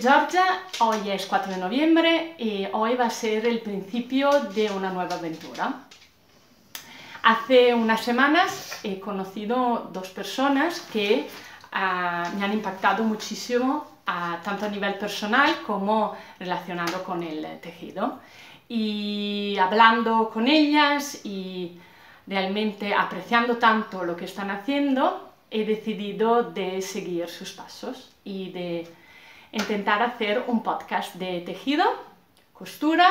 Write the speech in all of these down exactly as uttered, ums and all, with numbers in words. soy Giorgia, hoy es cuatro de noviembre y hoy va a ser el principio de una nueva aventura. Hace unas semanas he conocido dos personas que uh, me han impactado muchísimo, uh, tanto a nivel personal como relacionado con el tejido. Y hablando con ellas y realmente apreciando tanto lo que están haciendo, he decidido de seguir sus pasos y de intentar hacer un podcast de tejido, costura,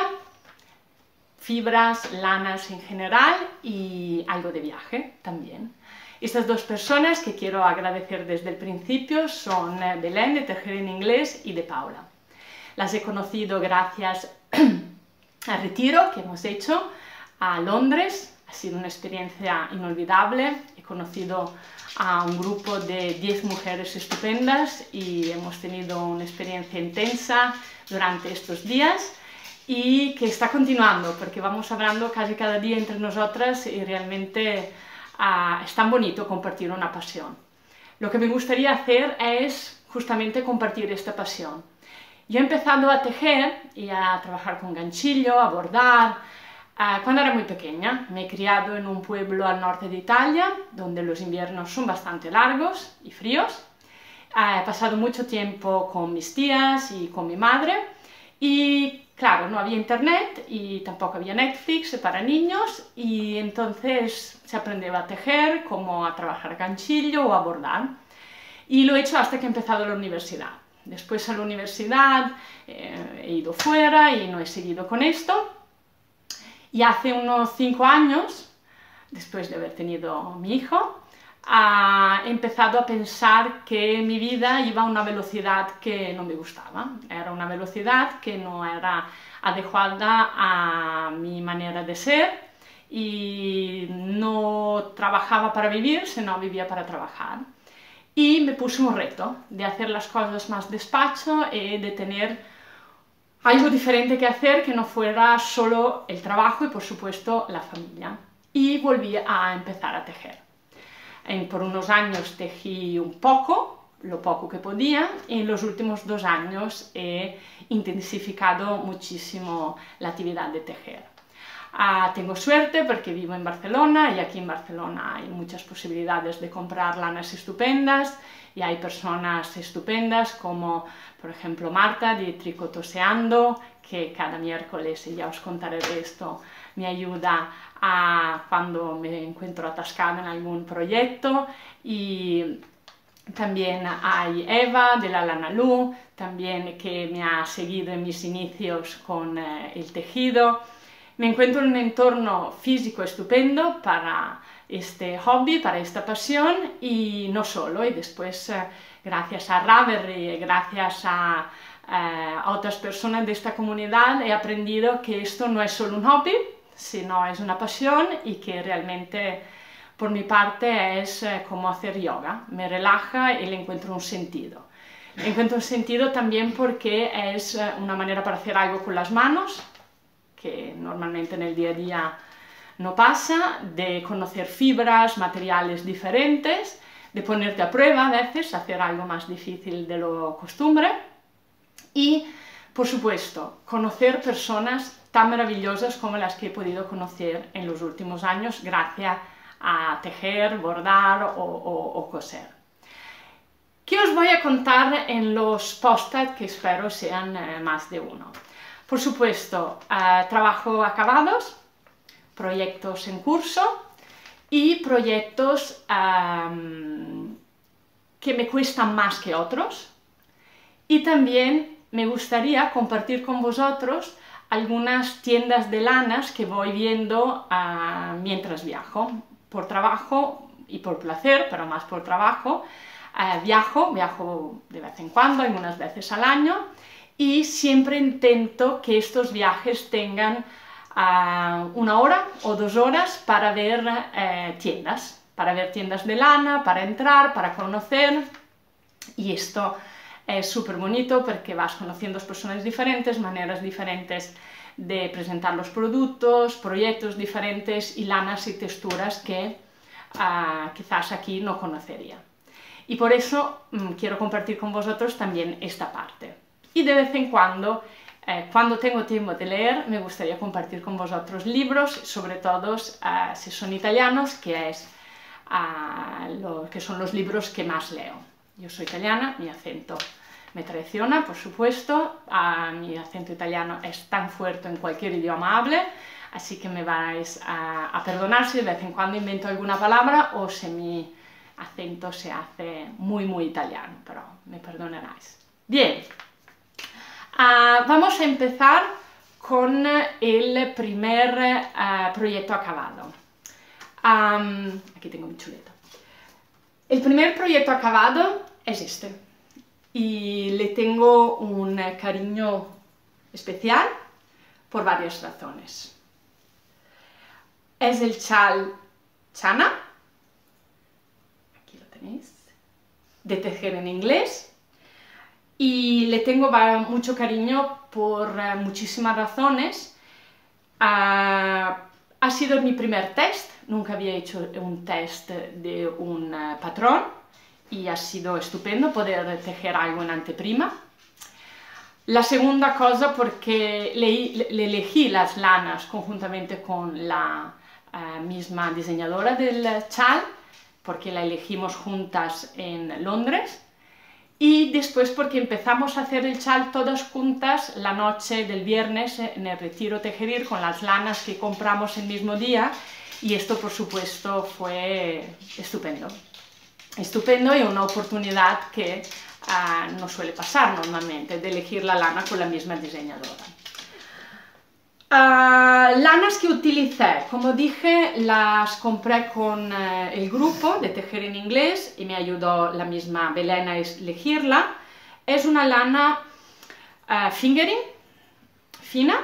fibras, lanas en general y algo de viaje también. Estas dos personas que quiero agradecer desde el principio son Belén de Tejer en Inglés y de Paula. Las he conocido gracias al retiro que hemos hecho a Londres. Ha sido una experiencia inolvidable, he conocido a un grupo de diez mujeres estupendas y hemos tenido una experiencia intensa durante estos días y que está continuando porque vamos hablando casi cada día entre nosotras y realmente uh, es tan bonito compartir una pasión. Lo que me gustaría hacer es justamente compartir esta pasión. Yo he empezado a tejer y a trabajar con ganchillo, a bordar, cuando era muy pequeña. Me he criado en un pueblo al norte de Italia, donde los inviernos son bastante largos y fríos. He pasado mucho tiempo con mis tías y con mi madre. Y claro, no había internet y tampoco había Netflix para niños. Y entonces se aprendía a tejer, como a trabajar ganchillo o a bordar. Y lo he hecho hasta que he empezado la universidad. Después a la universidad eh, he ido fuera y no he seguido con esto. Y hace unos cinco años, después de haber tenido mi hijo, he empezado a pensar que mi vida iba a una velocidad que no me gustaba. Era una velocidad que no era adecuada a mi manera de ser y no trabajaba para vivir, sino vivía para trabajar. Y me puse un reto de hacer las cosas más despacio y de tener algo diferente que hacer que no fuera solo el trabajo y por supuesto la familia. Y volví a empezar a tejer. En, por unos años tejí un poco, lo poco que podía, y en los últimos dos años he intensificado muchísimo la actividad de tejer. Ah, tengo suerte porque vivo en Barcelona y aquí en Barcelona hay muchas posibilidades de comprar lanas estupendas y hay personas estupendas como por ejemplo Marta de Tricotoseando, que cada miércoles, y ya os contaré de esto, me ayuda a, cuando me encuentro atascada en algún proyecto. Y también hay Eva de la Lanalú, también que me ha seguido en mis inicios con eh, el tejido. Me encuentro en un entorno físico estupendo para este hobby, para esta pasión, y no solo, y después eh, gracias a Ravelry, gracias a, eh, a otras personas de esta comunidad he aprendido que esto no es solo un hobby, sino es una pasión y que realmente por mi parte es eh, como hacer yoga, me relaja y le encuentro un sentido. Le encuentro un sentido también porque es eh, una manera para hacer algo con las manos, que normalmente en el día a día no pasa, de conocer fibras, materiales diferentes, de ponerte a prueba a veces, hacer algo más difícil de lo costumbre y, por supuesto, conocer personas tan maravillosas como las que he podido conocer en los últimos años gracias a tejer, bordar o, o, o coser. ¿Qué os voy a contar en los post-its que espero sean eh, más de uno? Por supuesto, eh, trabajo acabados, proyectos en curso y proyectos eh, que me cuestan más que otros. Y también me gustaría compartir con vosotros algunas tiendas de lanas que voy viendo eh, mientras viajo, por trabajo y por placer, pero más por trabajo. Eh, viajo, viajo de vez en cuando, algunas veces al año. Y siempre intento que estos viajes tengan uh, una hora o dos horas para ver uh, tiendas, para ver tiendas de lana, para entrar, para conocer. Y esto es súper bonito porque vas conociendo personas diferentes, maneras diferentes de presentar los productos, proyectos diferentes y lanas y texturas que uh, quizás aquí no conocería. Y por eso um, quiero compartir con vosotros también esta parte. Y de vez en cuando, eh, cuando tengo tiempo de leer, me gustaría compartir con vosotros libros, sobre todo eh, si son italianos, que, es, eh, lo, que son los libros que más leo. Yo soy italiana, mi acento me traiciona, por supuesto, eh, mi acento italiano es tan fuerte en cualquier idioma hable, así que me vais a, a perdonar si de vez en cuando invento alguna palabra o si mi acento se hace muy muy italiano, pero me perdonaréis. Bien, uh, vamos a empezar con el primer uh, proyecto acabado. Um, aquí tengo mi chuleta. El primer proyecto acabado es este y le tengo un cariño especial por varias razones. Es el chal Xana, aquí lo tenéis, de Tejer en Inglés, y le tengo mucho cariño por uh, muchísimas razones. Uh, ha sido mi primer test, nunca había hecho un test de un uh, patrón y ha sido estupendo poder tejer algo en anteprima. La segunda cosa porque le, le elegí las lanas conjuntamente con la misma diseñadora del chal, porque la elegimos juntas en Londres, y después porque empezamos a hacer el chal todas juntas la noche del viernes en el retiro Tejerir con las lanas que compramos el mismo día, y esto por supuesto fue estupendo, estupendo y una oportunidad que uh, no suele pasar normalmente, de elegir la lana con la misma diseñadora. Uh, lanas que utilicé, como dije, las compré con uh, el grupo de Tejer en Inglés y me ayudó la misma Belén a elegirla. Es una lana uh, fingering, fina,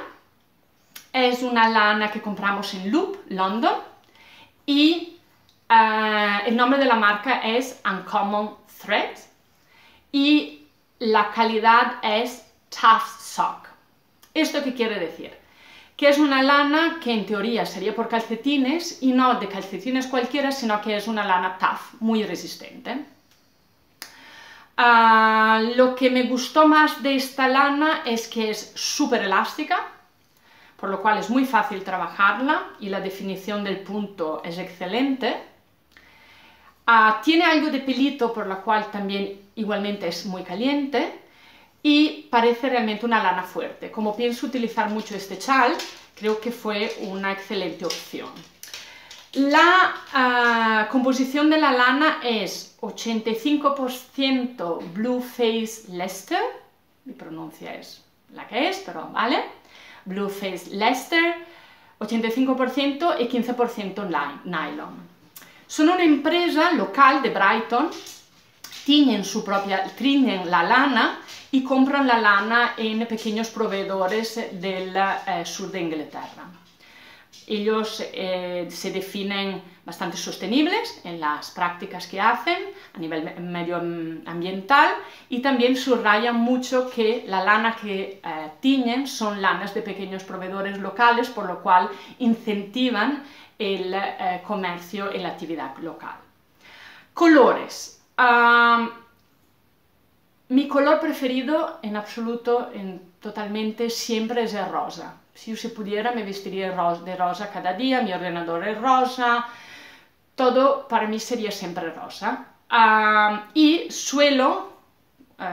es una lana que compramos en Loop London y uh, el nombre de la marca es Uncommon Thread y la calidad es Tough Sock. ¿Esto qué quiere decir? Que es una lana que en teoría sería por calcetines y no de calcetines cualquiera, sino que es una lana tough, muy resistente. Uh, lo que me gustó más de esta lana es que es súper elástica, por lo cual es muy fácil trabajarla y la definición del punto es excelente. Uh, tiene algo de pelito, por lo cual también igualmente es muy caliente. Y parece realmente una lana fuerte. Como pienso utilizar mucho este chal, creo que fue una excelente opción. La uh, composición de la lana es ochenta y cinco por ciento Blueface Leicester, mi pronuncia es la que es, pero vale, Blueface Leicester, ochenta y cinco por ciento y quince por ciento nylon. Sono un'impresa local de Brighton, tiñen su propia, tiñen la lana y compran la lana en pequeños proveedores del eh, sur de Inglaterra. Ellos eh, se definen bastante sostenibles en las prácticas que hacen a nivel medioambiental y también subrayan mucho que la lana que eh, tiñen son lanas de pequeños proveedores locales, por lo cual incentivan el eh, comercio y la actividad local. Colores. Uh, mi color preferido en absoluto, en, totalmente, siempre es el rosa. Si yo se pudiera me vestiría de rosa cada día, mi ordenador es rosa, todo para mí sería siempre rosa. Uh, y suelo uh,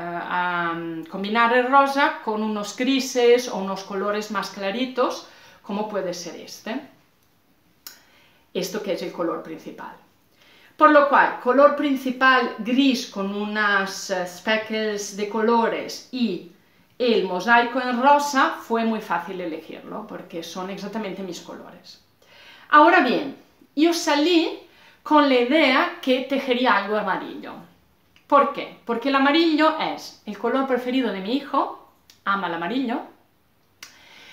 um, combinar el rosa con unos grises o unos colores más claritos, como puede ser este. Esto que es el color principal. Por lo cual, color principal gris con unas speckles de colores y el mosaico en rosa fue muy fácil elegirlo porque son exactamente mis colores. Ahora bien, yo salí con la idea que tejería algo amarillo. ¿Por qué? Porque el amarillo es el color preferido de mi hijo, ama el amarillo,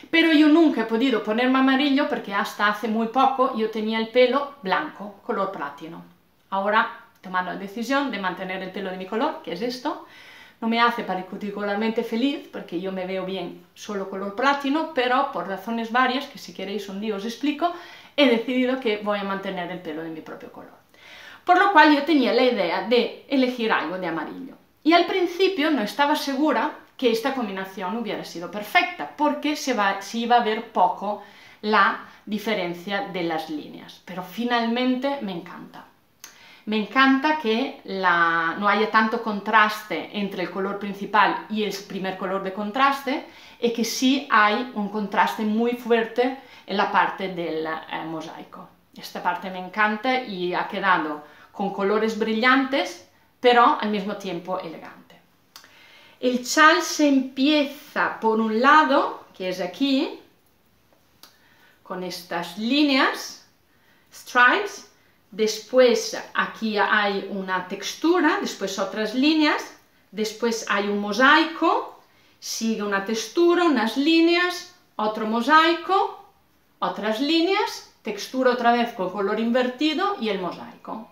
pero yo nunca he podido ponerme amarillo porque hasta hace muy poco yo tenía el pelo blanco, color platino. Ahora, tomando la decisión de mantener el pelo de mi color, que es esto, no me hace particularmente feliz porque yo me veo bien solo color platino, pero por razones varias, que si queréis un día os explico, he decidido que voy a mantener el pelo de mi propio color. Por lo cual yo tenía la idea de elegir algo de amarillo. Y al principio no estaba segura que esta combinación hubiera sido perfecta, porque se, va, se iba a ver poco la diferencia de las líneas. Pero finalmente me encanta. Me encanta que la, no haya tanto contraste entre el color principal y el primer color de contraste, y que sí hay un contraste muy fuerte en la parte del eh, mosaico. Esta parte me encanta y ha quedado con colores brillantes, pero al mismo tiempo elegante. El chal se empieza por un lado, que es aquí, con estas líneas, stripes. Después aquí hay una textura, después otras líneas, después hay un mosaico, sigue una textura, unas líneas, otro mosaico, otras líneas, textura otra vez con color invertido y el mosaico.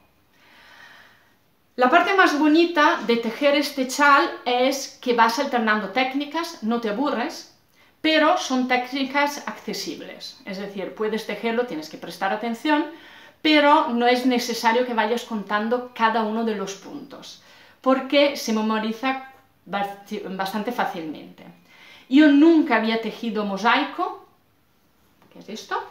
La parte más bonita de tejer este chal es que vas alternando técnicas, no te aburres, pero son técnicas accesibles, es decir, puedes tejerlo, tienes que prestar atención, pero no es necesario que vayas contando cada uno de los puntos, porque se memoriza bastante fácilmente. Yo nunca había tejido mosaico, ¿qué es esto?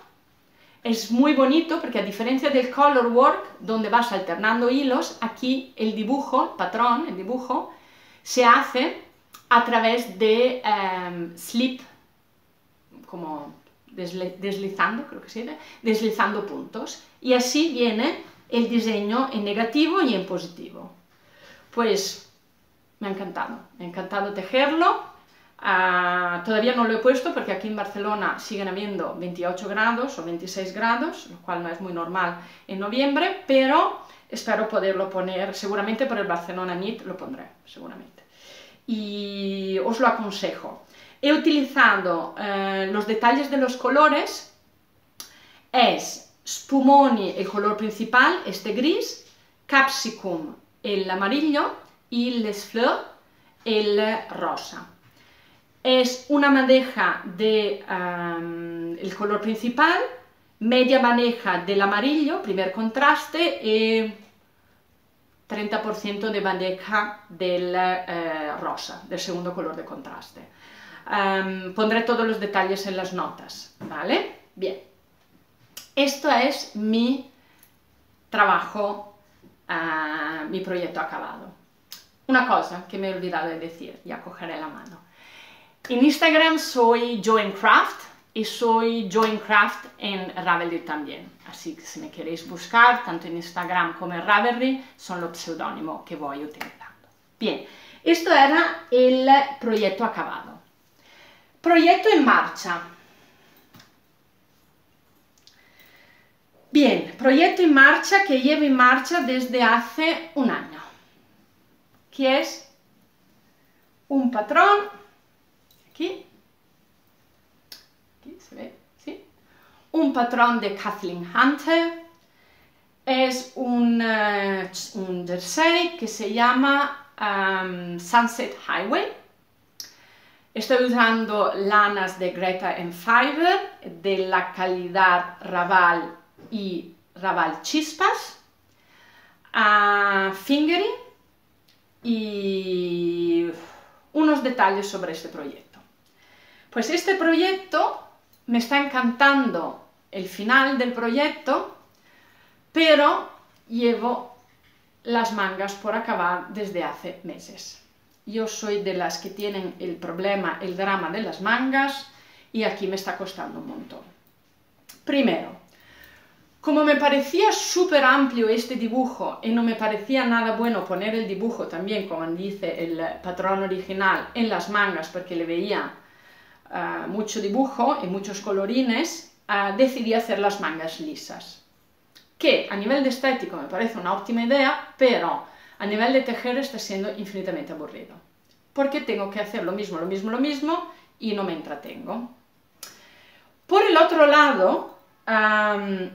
Es muy bonito porque a diferencia del color work, donde vas alternando hilos, aquí el dibujo, el patrón, el dibujo, se hace a través de um, slip, como deslizando, creo que sí, deslizando puntos, y así viene el diseño en negativo y en positivo. Pues me ha encantado, me ha encantado tejerlo, uh, todavía no lo he puesto porque aquí en Barcelona siguen habiendo veintiocho grados o veintiséis grados, lo cual no es muy normal en noviembre, pero espero poderlo poner, seguramente por el Barcelona Knit lo pondré, seguramente, y os lo aconsejo. He utilizado eh, los detalles de los colores, es Spumoni el color principal, este gris, Capsicum el amarillo y Les Fleurs el rosa. Es una madeja del um, el color principal, media madeja del amarillo, primer contraste, y treinta por ciento de madeja del eh, rosa, del segundo color de contraste. Um, pondré todos los detalles en las notas, ¿vale? Bien, esto es mi trabajo, uh, mi proyecto acabado. Una cosa que me he olvidado de decir, ya cogeré la mano. En Instagram soy JoinCraft y soy JoinCraft en Ravelry también, así que si me queréis buscar, tanto en Instagram como en Ravelry, son los pseudónimos que voy utilizando. Bien, esto era el proyecto acabado. Proyecto en marcha. Bien, proyecto en marcha que llevo en marcha desde hace un año, que es un patrón, aquí, aquí se ve, ¿sí? Un patrón de Caitlin Hunter, es un, uh, un jersey que se llama um, Sunset Highway. Estoy usando lanas de Greta and Fiber, de la calidad Raval y Raval Chispas, a fingering y unos detalles sobre este proyecto. Pues este proyecto me está encantando el final del proyecto, pero llevo las mangas por acabar desde hace meses. Yo soy de las que tienen el problema, el drama de las mangas, y aquí me está costando un montón. Primero, como me parecía súper amplio este dibujo y no me parecía nada bueno poner el dibujo también, como dice el patrón original, en las mangas, porque le veía uh, mucho dibujo y muchos colorines, uh, decidí hacer las mangas lisas. Que a nivel de estético me parece una óptima idea, pero a nivel de tejer está siendo infinitamente aburrido, porque tengo que hacer lo mismo, lo mismo, lo mismo, y no me entretengo. Por el otro lado, um,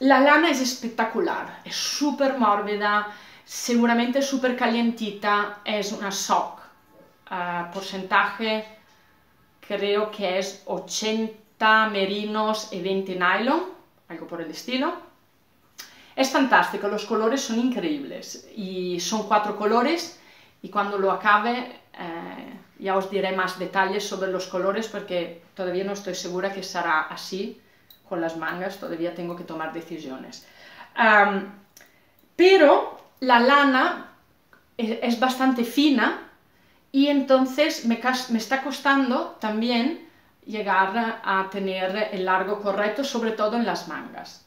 la lana es espectacular, es súper mórbida, seguramente súper calientita, es una sock, uh, porcentaje creo que es ochenta merinos y veinte nylon, algo por el estilo. Es fantástico, los colores son increíbles, y son cuatro colores, y cuando lo acabe Eh, ya os diré más detalles sobre los colores porque todavía no estoy segura que será así con las mangas, todavía tengo que tomar decisiones. Um, pero la lana es, es bastante fina y entonces me, me está costando también llegar a tener el largo correcto, sobre todo en las mangas.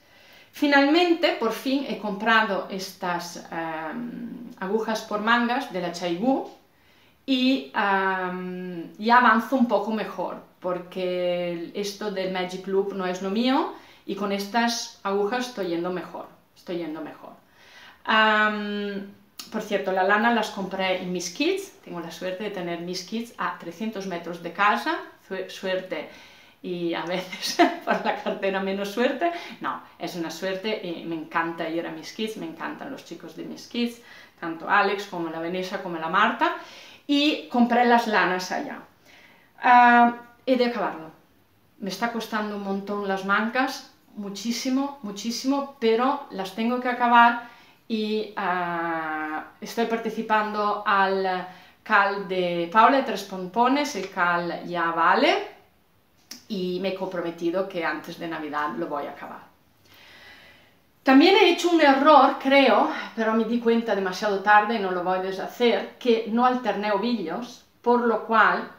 Finalmente, por fin, he comprado estas um, agujas por mangas de la Chaigú y um, ya avanzo un poco mejor, porque esto del Magic Loop no es lo mío y con estas agujas estoy yendo mejor, estoy yendo mejor. Um, por cierto, la lana las compré en Miss Kits, tengo la suerte de tener Miss Kits a trescientos metros de casa, suerte y a veces por la cartera menos suerte, no, es una suerte y me encanta ir a Miss Kits, me encantan los chicos de Miss Kits, tanto Alex como la Vanessa como la Marta, y compré las lanas allá. Uh, he de acabarlo, me está costando un montón las mangas, muchísimo, muchísimo, pero las tengo que acabar y uh, estoy participando al cal de Paula de Tres Pompones, el cal ya vale, y me he comprometido que antes de Navidad lo voy a acabar. También he hecho un error, creo, pero me di cuenta demasiado tarde y no lo voy a deshacer, que no alterné ovillos, por lo cual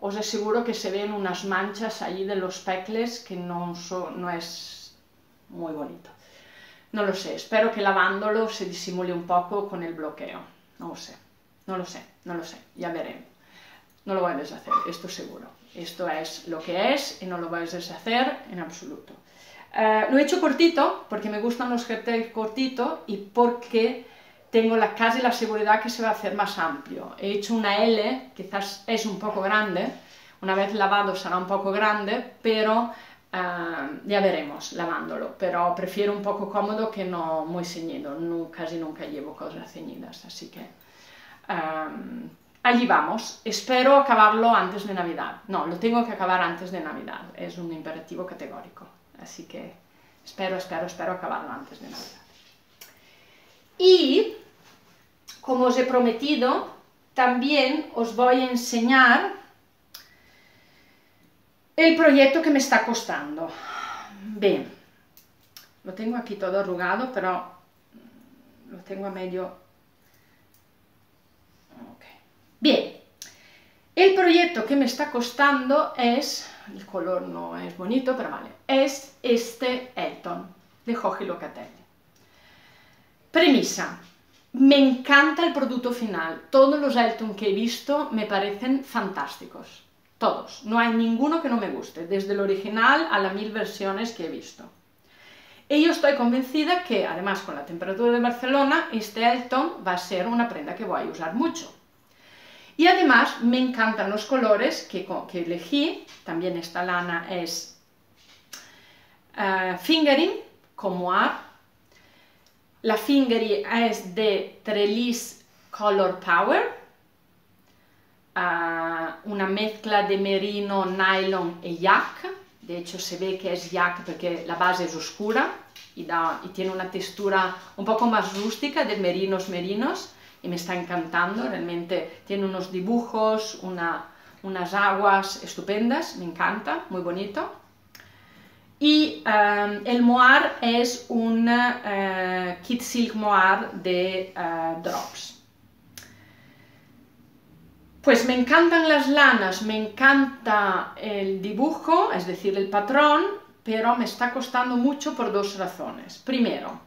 os aseguro que se ven unas manchas allí de los pecles que no, son, no es muy bonito. No lo sé, espero que lavándolo se disimule un poco con el bloqueo, no lo sé. No lo sé, no lo sé, ya veremos. No lo voy a deshacer, esto seguro. Esto es lo que es y no lo voy a deshacer en absoluto. Eh, lo he hecho cortito porque me gustan los jerseys cortitos y porque tengo la, casi la seguridad que se va a hacer más amplio. He hecho una L, quizás es un poco grande, una vez lavado será un poco grande, pero eh, ya veremos lavándolo. Pero prefiero un poco cómodo que no muy ceñido, no, casi nunca llevo cosas ceñidas, así que... Um, allí vamos, espero acabarlo antes de Navidad, no, lo tengo que acabar antes de Navidad, es un imperativo categórico, así que espero, espero, espero acabarlo antes de Navidad. Y, como os he prometido, también os voy a enseñar el proyecto que me está costando. Bien, lo tengo aquí todo arrugado, pero lo tengo a medio... Bien, el proyecto que me está costando es, el color no es bonito, pero vale, es este Elton de Jorge Locatelli. Premisa, me encanta el producto final, todos los Elton que he visto me parecen fantásticos, todos, no hay ninguno que no me guste, desde el original a las mil versiones que he visto. Y yo estoy convencida que, además con la temperatura de Barcelona, este Elton va a ser una prenda que voy a usar mucho. Y además me encantan los colores que, que elegí, también esta lana es uh, Fingering, como A. La Fingering es de Trellis Color Power, uh, una mezcla de merino, nylon y yak, de hecho se ve que es yak porque la base es oscura y, da, y tiene una textura un poco más rústica de merinos merinos. Y me está encantando, realmente tiene unos dibujos, una, unas aguas estupendas, me encanta, muy bonito. Y um, el mohair es un uh, Kid Silk Mohair de uh, Drops. Pues me encantan las lanas, me encanta el dibujo, es decir, el patrón, pero me está costando mucho por dos razones. Primero,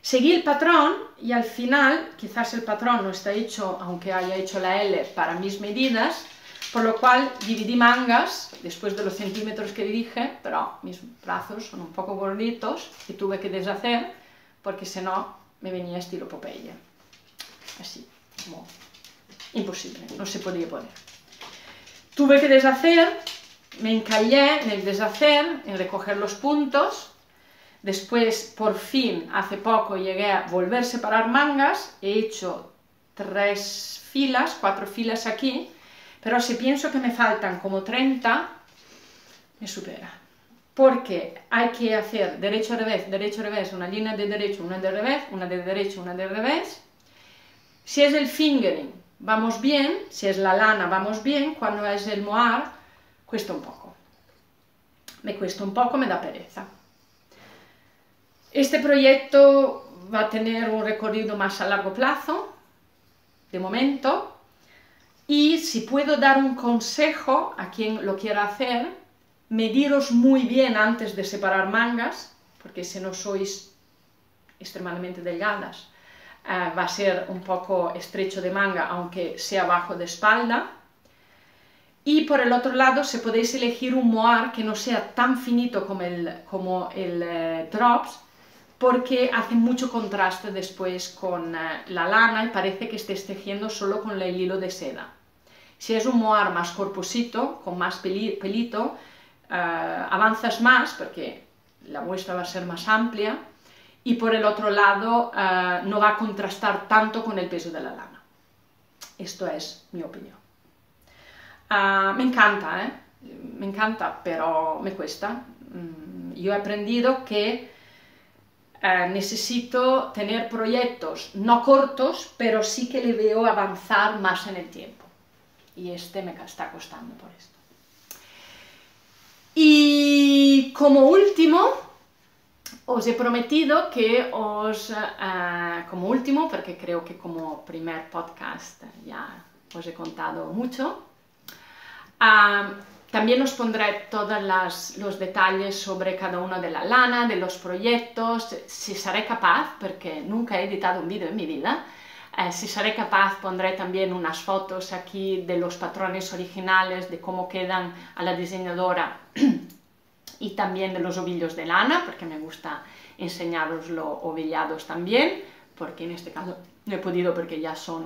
seguí el patrón y al final, quizás el patrón no está hecho, aunque haya hecho la L, para mis medidas, por lo cual dividí mangas, después de los centímetros que dije, pero mis brazos son un poco gorditos y tuve que deshacer, porque si no me venía estilo Popeye. Así, como imposible, no se podía poner. Tuve que deshacer, me encallé en el deshacer, en recoger los puntos. Después, por fin, hace poco llegué a volver a separar mangas, he hecho tres filas, cuatro filas aquí, pero si pienso que me faltan como treinta, me supera. Porque hay que hacer derecho, revés, derecho, revés, una línea de derecho, una de revés, una de derecho, una de revés. Si es el fingering, vamos bien, se es la lana vamos bien, quando es il mohair cuesta un poco, me cuesta un poco, me da pereza. Este proyecto va a tener un recorrido más a largo plazo, de momento, y si puedo dar un consejo a quien lo quiera hacer, mediros muy bien antes de separar mangas, porque si no sois extremadamente delgadas, eh, va a ser un poco estrecho de manga, aunque sea bajo de espalda. Y por el otro lado, si podéis elegir un mohair que no sea tan finito como el, como el eh, Drops, porque hace mucho contraste después con la lana y parece que estés tejiendo solo con el hilo de seda. Si es un mohair más corposito, con más pelito, eh, avanzas más porque la muestra va a ser más amplia y por el otro lado eh, no va a contrastar tanto con el peso de la lana. Esto es mi opinión. Uh, me encanta, ¿eh? Me encanta, pero me cuesta. Yo he aprendido que Eh, necesito tener proyectos no cortos, pero sí que le veo avanzar más en el tiempo. Y este me está costando por esto. Y como último, os he prometido que os, eh, como último, porque creo que como primer podcast ya os he contado mucho, eh, también os pondré todos los detalles sobre cada uno de la lana, de los proyectos, si seré capaz, porque nunca he editado un vídeo en mi vida, eh, si seré capaz pondré también unas fotos aquí de los patrones originales, de cómo quedan a la diseñadora y también de los ovillos de lana, porque me gusta enseñaros los ovillados también, porque en este caso no he podido porque ya, son,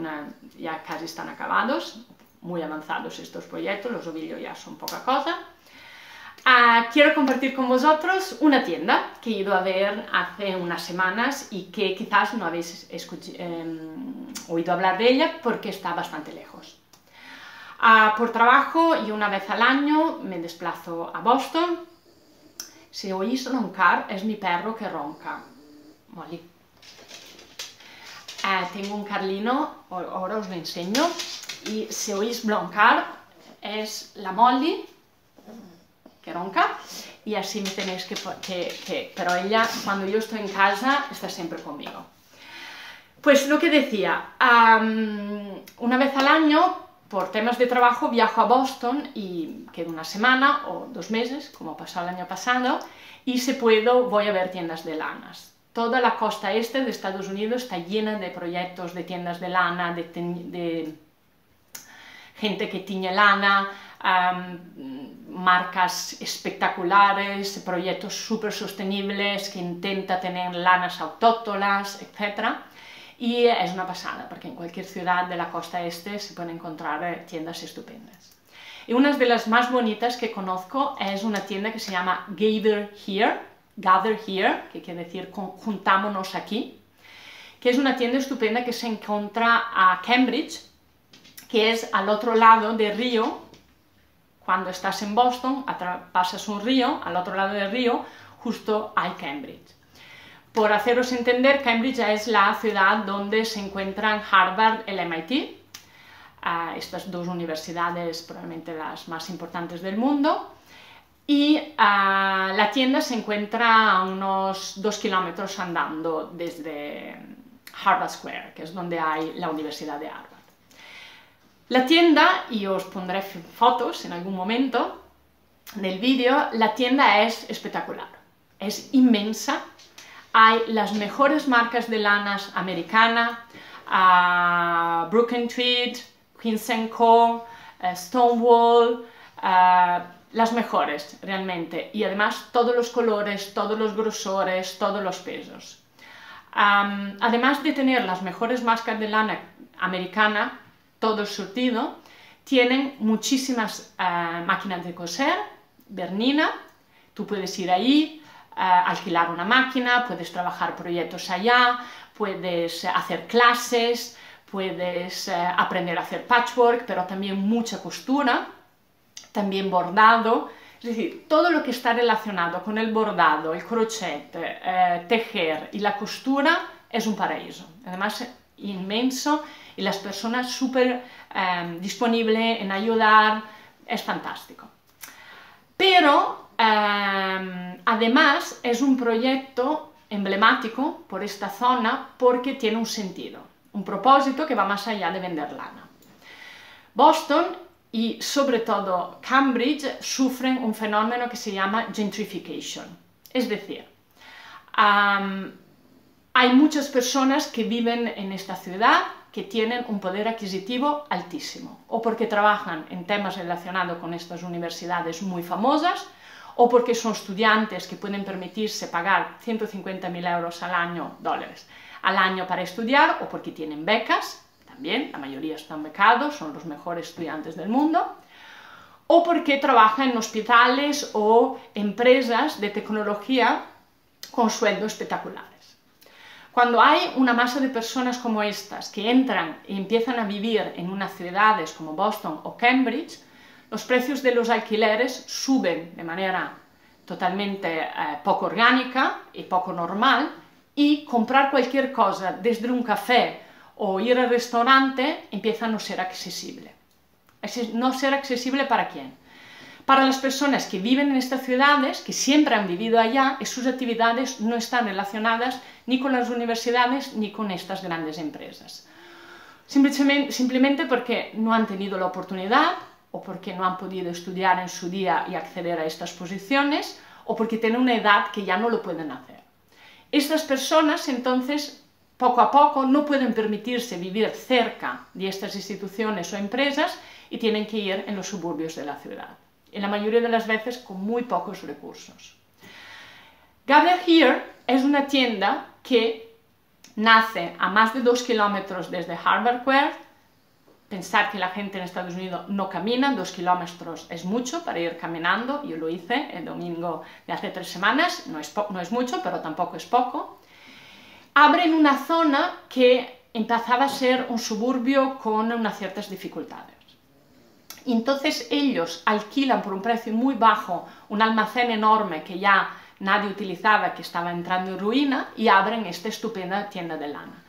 ya casi están acabados. Muy avanzados estos proyectos, los ovillos ya son poca cosa. Uh, quiero compartir con vosotros una tienda que he ido a ver hace unas semanas y que quizás no habéis eh, oído hablar de ella porque está bastante lejos. Uh, por trabajo y una vez al año me desplazo a Boston. Si oís roncar, es mi perro que ronca. Molly. Uh, tengo un Carlino, ahora os lo enseño. Y si oís broncar, es la Molly que ronca y así me tenéis que, que, que... Pero ella, cuando yo estoy en casa, está siempre conmigo. Pues lo que decía, um, una vez al año, por temas de trabajo, viajo a Boston y quedo una semana o dos meses, como pasó el año pasado, y si puedo voy a ver tiendas de lanas. Toda la costa este de Estados Unidos está llena de proyectos de tiendas de lana, de... de gente que tiñe lana, um, marcas espectaculares, proyectos súper sostenibles que intenta tener lanas autóctonas, etcétera. Y es una pasada, porque en cualquier ciudad de la costa este se pueden encontrar tiendas estupendas. Y una de las más bonitas que conozco es una tienda que se llama Gather Here, Gather Here, que quiere decir juntámonos aquí, que es una tienda estupenda que se encuentra a Cambridge, que es al otro lado del río. Cuando estás en Boston, pasas un río, al otro lado del río, justo hay Cambridge. Por haceros entender, Cambridge es la ciudad donde se encuentran Harvard y el M I T, uh, estas dos universidades probablemente las más importantes del mundo, y uh, la tienda se encuentra a unos dos kilómetros andando desde Harvard Square, que es donde hay la Universidad de Harvard. La tienda, y os pondré fotos en algún momento del vídeo, la tienda es espectacular, es inmensa, hay las mejores marcas de lanas americana, uh, Brooklyn Tweed, Queens and Co, uh, Stonewall, uh, las mejores realmente, y además todos los colores, todos los grosores, todos los pesos. Um, además de tener las mejores marcas de lana americana, todo el surtido, tienen muchísimas uh, máquinas de coser, bernina, tú puedes ir ahí, uh, alquilar una máquina, puedes trabajar proyectos allá, puedes hacer clases, puedes uh, aprender a hacer patchwork, pero también mucha costura, también bordado, es decir, todo lo que está relacionado con el bordado, el crochet, uh, tejer y la costura es un paraíso. Además, inmenso y las personas súper eh, disponibles en ayudar, es fantástico. Pero eh, además es un proyecto emblemático por esta zona porque tiene un sentido, un propósito que va más allá de vender lana. Boston y sobre todo Cambridge sufren un fenómeno que se llama gentrification, es decir, um, hay muchas personas que viven en esta ciudad que tienen un poder adquisitivo altísimo, o porque trabajan en temas relacionados con estas universidades muy famosas, o porque son estudiantes que pueden permitirse pagar ciento cincuenta mil euros al año, dólares, al año para estudiar, o porque tienen becas, también, la mayoría están becados, son los mejores estudiantes del mundo, o porque trabajan en hospitales o empresas de tecnología con sueldos espectaculares. Cuando hay una masa de personas como estas que entran y empiezan a vivir en unas ciudades como Boston o Cambridge, los precios de los alquileres suben de manera totalmente eh, poco orgánica y poco normal, y comprar cualquier cosa, desde un café o ir al restaurante, empieza a no ser accesible. ¿No ser accesible para quién? Para las personas que viven en estas ciudades, que siempre han vivido allá, y sus actividades no están relacionadas ni con las universidades ni con estas grandes empresas. Simplemente porque no han tenido la oportunidad, o porque no han podido estudiar en su día y acceder a estas posiciones, o porque tienen una edad que ya no lo pueden hacer. Estas personas, entonces, poco a poco no pueden permitirse vivir cerca de estas instituciones o empresas y tienen que ir en los suburbios de la ciudad, en la mayoría de las veces con muy pocos recursos. Gather Here es una tienda que nace a más de dos kilómetros desde Harvard Square. Pensar que la gente en Estados Unidos no camina, dos kilómetros es mucho para ir caminando, yo lo hice el domingo de hace tres semanas, no es, no es mucho, pero tampoco es poco. Abren una zona que empezaba a ser un suburbio con unas ciertas dificultades. Y entonces ellos alquilan por un precio muy bajo un almacén enorme que ya nadie utilizaba, que estaba entrando en ruina, y abren esta estupenda tienda de lana,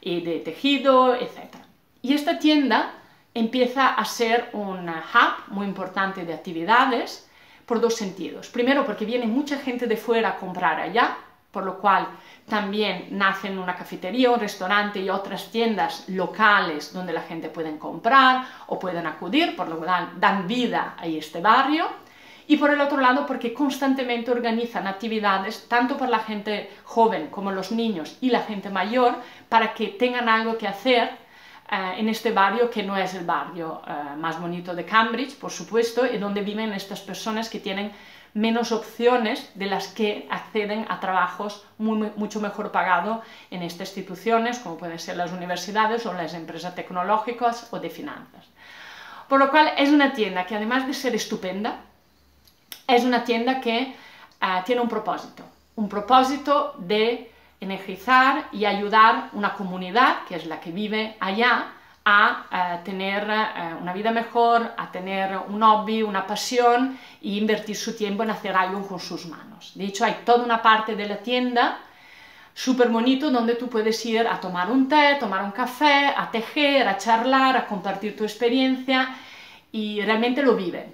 y de tejido, etcétera. Y esta tienda empieza a ser un hub muy importante de actividades por dos sentidos. Primero, porque viene mucha gente de fuera a comprar allá, por lo cual también nacen una cafetería, un restaurante y otras tiendas locales donde la gente puede comprar o pueden acudir, por lo cual dan vida a este barrio. Y por el otro lado, porque constantemente organizan actividades, tanto para la gente joven como los niños y la gente mayor, para que tengan algo que hacer en este barrio, que no es el barrio eh, más bonito de Cambridge, por supuesto, y donde viven estas personas que tienen menos opciones de las que acceden a trabajos muy, mucho mejor pagados en estas instituciones, como pueden ser las universidades o las empresas tecnológicas o de finanzas. Por lo cual es una tienda que, además de ser estupenda, es una tienda que eh, tiene un propósito, un propósito de energizar y ayudar una comunidad, que es la que vive allá, a eh, tener eh, una vida mejor, a tener un hobby, una pasión, y invertir su tiempo en hacer algo con sus manos. De hecho, hay toda una parte de la tienda súper bonito donde tú puedes ir a tomar un té, tomar un café, a tejer, a charlar, a compartir tu experiencia, y realmente lo viven.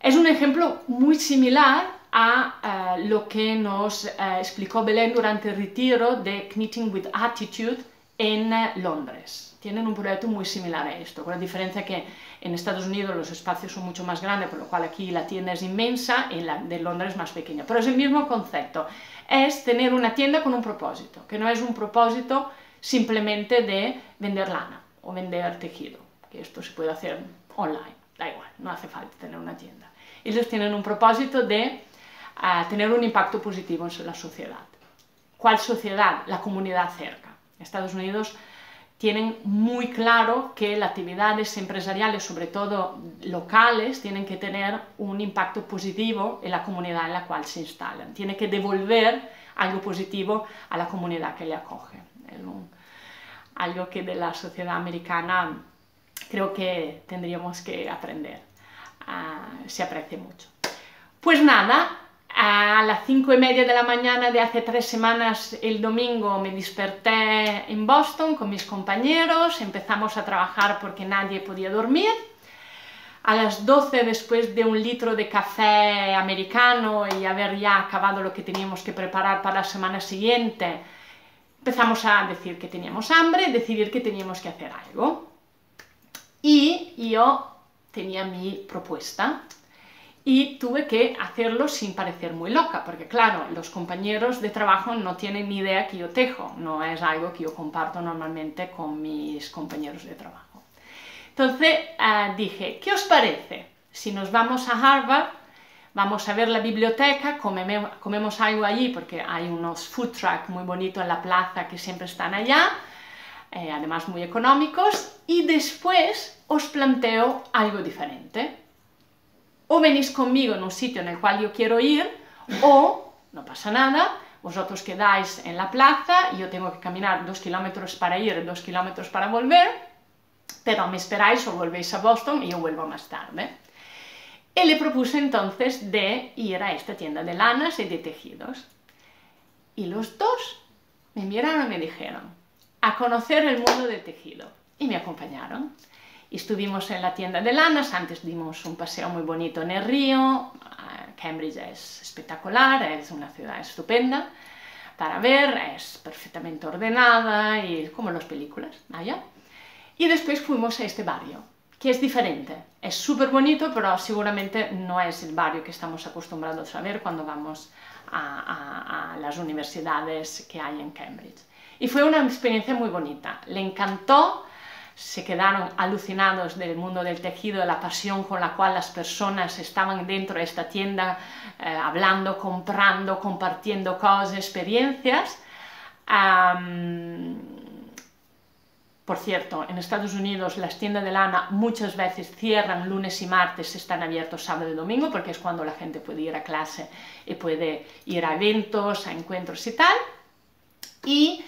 Es un ejemplo muy similar a eh, lo que nos eh, explicó Belén durante el retiro de Knitting with Attitude en eh, Londres. Tienen un proyecto muy similar a esto, con la diferencia que en Estados Unidos los espacios son mucho más grandes, por lo cual aquí la tienda es inmensa y la de Londres más pequeña. Pero es el mismo concepto, es tener una tienda con un propósito, que no es un propósito simplemente de vender lana o vender tejido, que esto se puede hacer online, da igual, no hace falta tener una tienda. Ellos tienen un propósito de a tener un impacto positivo en la sociedad. ¿Cuál sociedad? La comunidad cerca. Estados Unidos tienen muy claro que las actividades empresariales, sobre todo locales, tienen que tener un impacto positivo en la comunidad en la cual se instalan. Tienen que devolver algo positivo a la comunidad que le acoge. Es un, algo que de la sociedad americana creo que tendríamos que aprender. Uh, se aprecia mucho. Pues nada. a las cinco y media de la mañana de hace tres semanas, el domingo, me desperté en Boston con mis compañeros, empezamos a trabajar porque nadie podía dormir. A las doce, después de un litro de café americano y haber ya acabado lo que teníamos que preparar para la semana siguiente, empezamos a decir que teníamos hambre, decidir que teníamos que hacer algo. Y yo tenía mi propuesta y tuve que hacerlo sin parecer muy loca, porque claro, los compañeros de trabajo no tienen ni idea que yo tejo, no es algo que yo comparto normalmente con mis compañeros de trabajo. Entonces eh, dije, ¿qué os parece? Si nos vamos a Harvard, vamos a ver la biblioteca, comeme, comemos algo allí porque hay unos food truck muy bonitos en la plaza que siempre están allá, eh, además muy económicos, y después os planteo algo diferente. O venís conmigo en un sitio en el cual yo quiero ir, o, no pasa nada, vosotros quedáis en la plaza, yo tengo que caminar dos kilómetros para ir, dos kilómetros para volver, pero me esperáis o volvéis a Boston y yo vuelvo más tarde. Y le propuse entonces de ir a esta tienda de lanas y de tejidos. Y los dos me miraron y me dijeron, a conocer el mundo del tejido. Y me acompañaron. Y estuvimos en la tienda de lanas, antes dimos un paseo muy bonito en el río. Cambridge es espectacular, es una ciudad estupenda para ver, es perfectamente ordenada y como en las películas, allá. Y después fuimos a este barrio, que es diferente, es súper bonito, pero seguramente no es el barrio que estamos acostumbrados a ver cuando vamos a, a, a las universidades que hay en Cambridge. Y fue una experiencia muy bonita, le encantó, se quedaron alucinados del mundo del tejido, la pasión con la cual las personas estaban dentro de esta tienda, eh, hablando, comprando, compartiendo cosas, experiencias. Um, Por cierto, en Estados Unidos las tiendas de lana muchas veces cierran lunes y martes, están abiertos sábado y domingo, porque es cuando la gente puede ir a clase y puede ir a eventos, a encuentros y tal. Y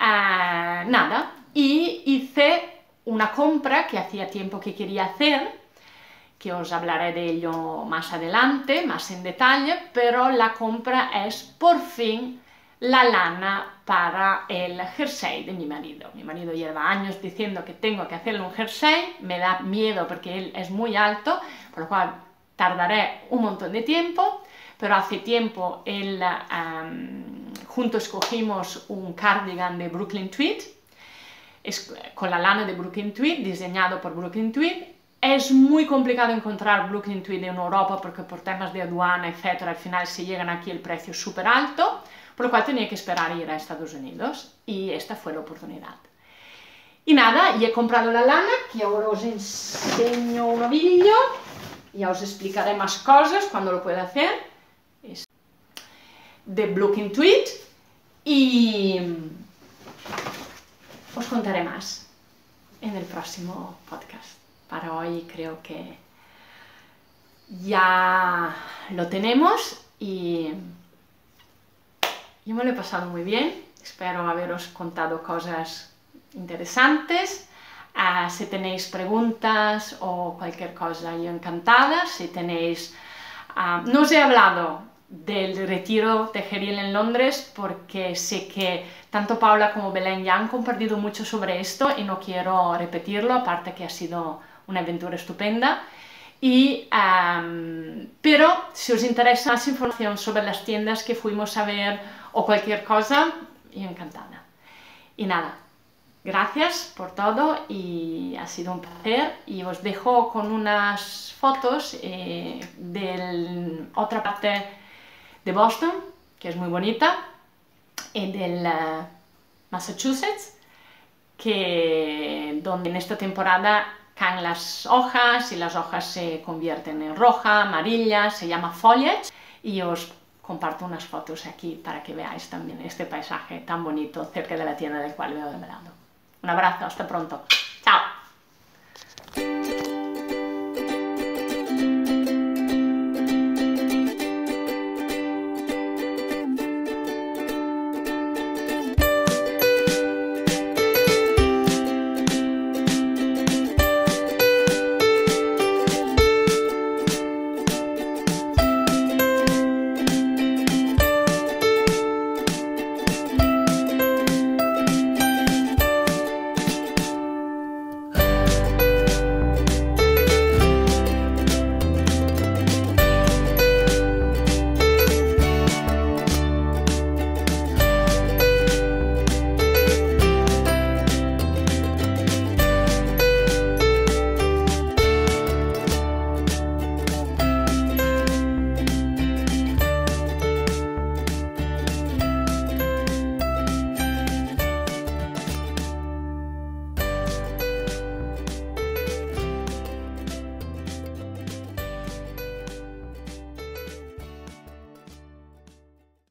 uh, nada, y hice una compra que hacía tiempo que quería hacer, que os hablaré de ello más adelante, más en detalle, pero la compra es por fin la lana para el jersey de mi marido. Mi marido lleva años diciendo que tengo que hacerle un jersey, me da miedo porque él es muy alto, por lo cual tardaré un montón de tiempo, pero hace tiempo él, um, juntos cogimos un cardigan de Brooklyn Tweed, es, con la lana de Brooklyn Tweed, diseñado por Brooklyn Tweed. Es muy complicado encontrar Brooklyn Tweed en Europa porque por temas de aduana, etcétera, al final se llegan aquí el precio súper alto, por lo cual tenía que esperar a ir a Estados Unidos y esta fue la oportunidad. Y nada, y he comprado la lana, que ahora os enseño un ovillo, ya os explicaré más cosas cuando lo pueda hacer, es de Brooklyn Tweed y os contaré más en el próximo podcast. Para hoy creo que ya lo tenemos y yo me lo he pasado muy bien, espero haberos contado cosas interesantes. Uh, si tenéis preguntas o cualquier cosa, yo encantada. Si tenéis... Uh, no os he hablado del retiro tejeril en Londres porque sé que tanto Paula como Belén ya han compartido mucho sobre esto y no quiero repetirlo, aparte que ha sido una aventura estupenda. Y, um, pero si os interesa más información sobre las tiendas que fuimos a ver o cualquier cosa, yo encantada. Y nada, gracias por todo y ha sido un placer y os dejo con unas fotos eh, de otra parte de Boston, que es muy bonita, y del uh, Massachusetts, que, donde en esta temporada caen las hojas y las hojas se convierten en roja, amarilla, se llama foliage y os comparto unas fotos aquí para que veáis también este paisaje tan bonito cerca de la tienda del cual me he hablado. Un abrazo, hasta pronto.